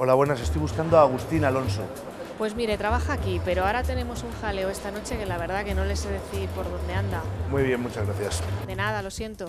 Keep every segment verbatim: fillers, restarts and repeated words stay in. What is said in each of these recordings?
Hola, buenas. Estoy buscando a Agustín Alonso. Pues mire, trabaja aquí, pero ahora tenemos un jaleo esta noche que la verdad que no le sé decir por dónde anda. Muy bien, muchas gracias. De nada, lo siento.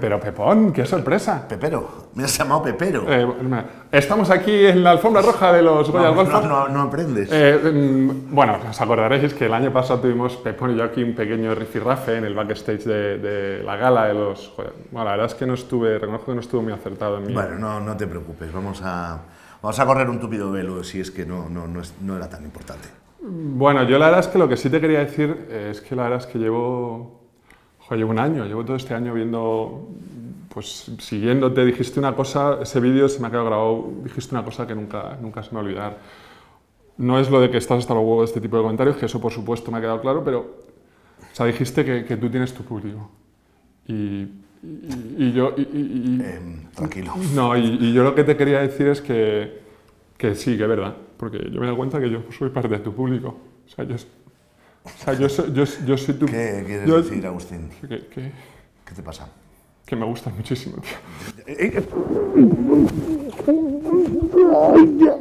Pero Pepón, qué sorpresa. Pepero, me has llamado Pepero. Eh, estamos aquí en la alfombra roja de los GoyasGolfos. No, no, no, no aprendes. Eh, bueno, os acordaréis que el año pasado tuvimos Pepón y yo aquí un pequeño rifirrafe en el backstage de, de la gala de los... Bueno, la verdad es que no estuve, reconozco que no estuve muy acertado en mí. Bueno, no, no te preocupes, vamos a, vamos a correr un túpido velo si es que no, no, no, es, no era tan importante. Bueno, yo la verdad es que lo que sí te quería decir es que la verdad es que llevo... Joder, llevo un año, llevo todo este año viendo, pues siguiéndote, dijiste una cosa, ese vídeo se me ha quedado grabado, dijiste una cosa que nunca, nunca se me va a olvidar. No es lo de que estás hasta los huevos de este tipo de comentarios, que eso por supuesto me ha quedado claro, pero, o sea, dijiste que, que tú tienes tu público. Y, y, y yo... Y, y, eh, tranquilo. No, y, y yo lo que te quería decir es que, que sí, que es verdad, porque yo me doy cuenta que yo soy parte de tu público. O sea, yo... O sea, yo soy, yo, yo soy tu... ¿Qué quieres yo... decir, Agustín? ¿Qué, qué? ¿Qué te pasa? Que me gustas muchísimo, tío.